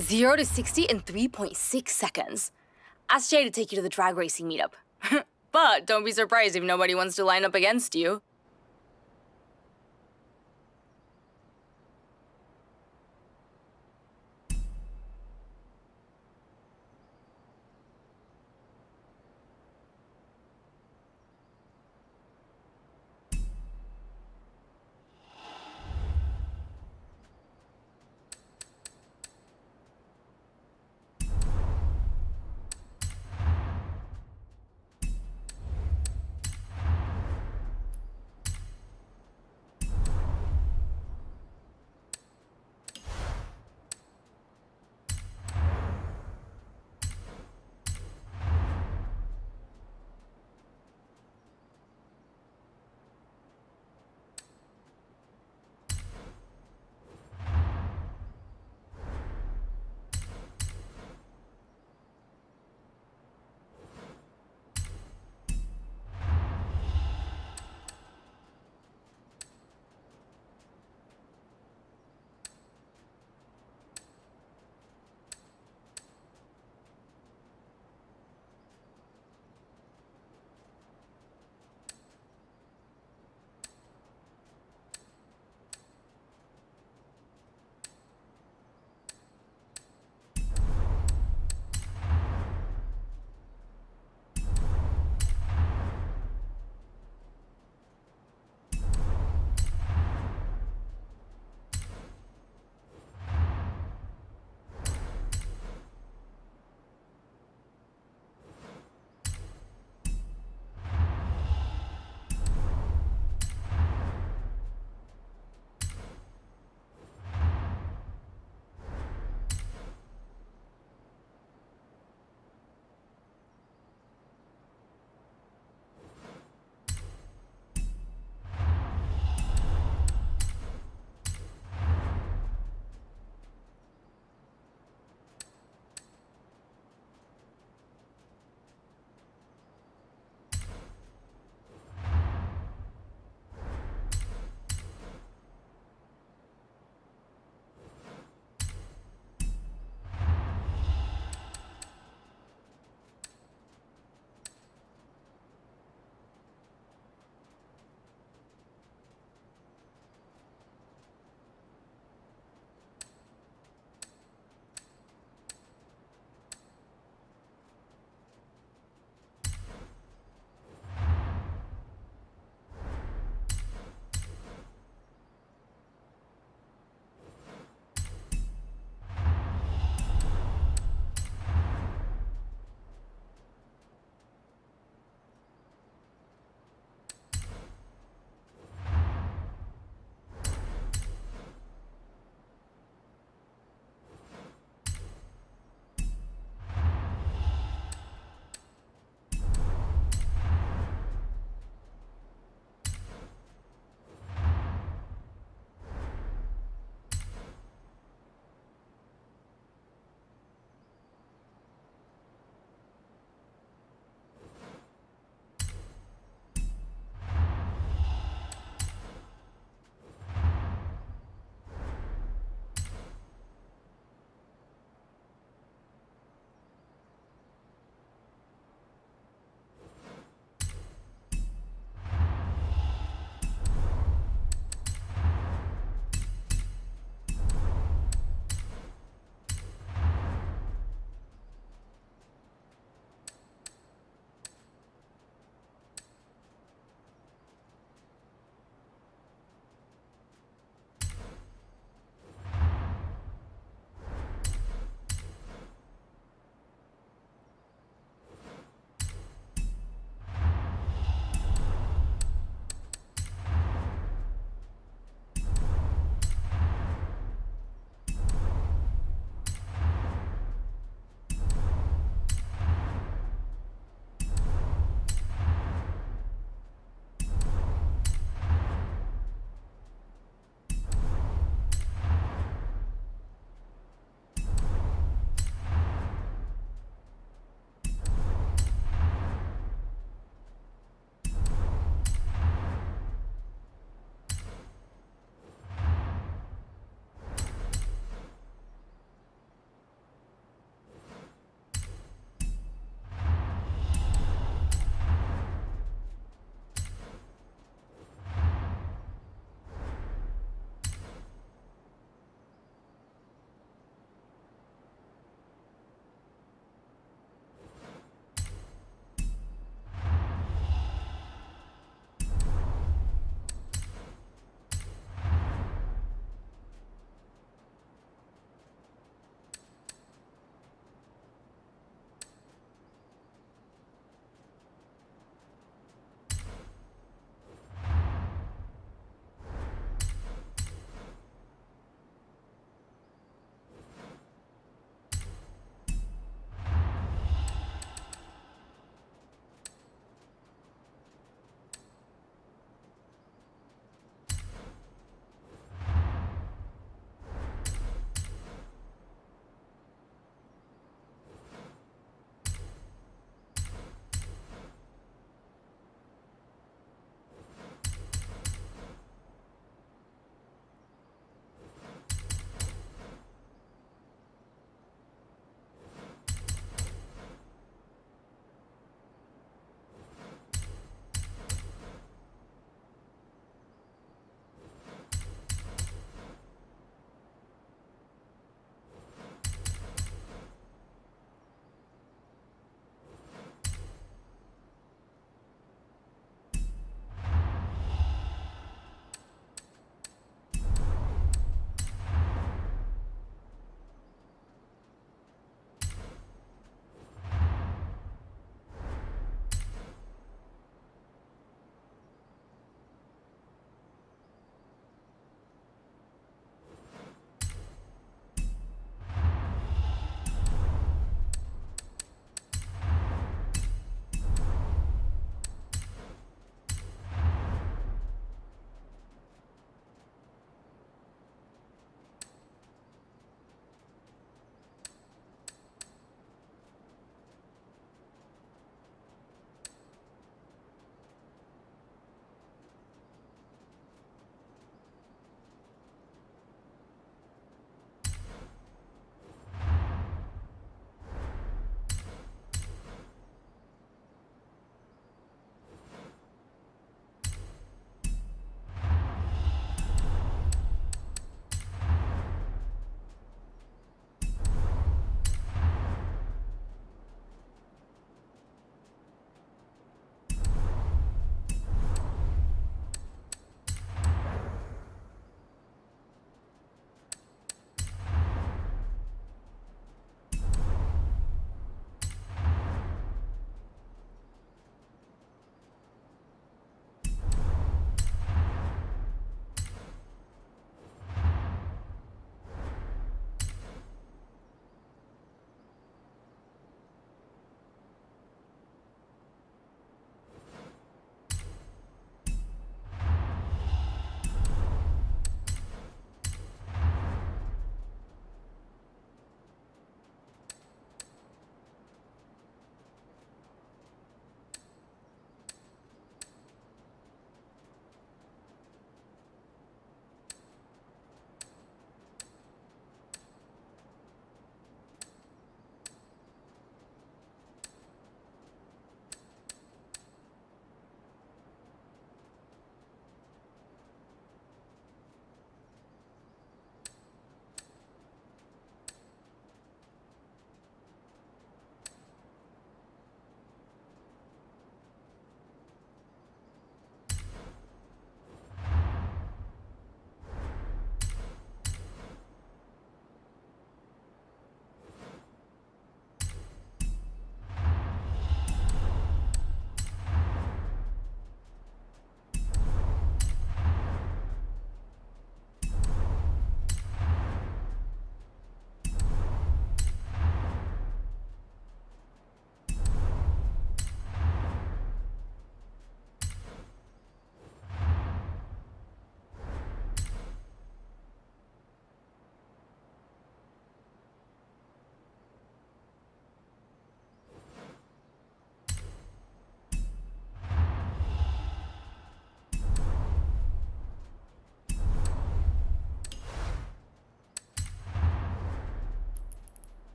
0 to 60 in 3.6 seconds. Ask Jay to take you to the drag racing meetup. But don't be surprised if nobody wants to line up against you.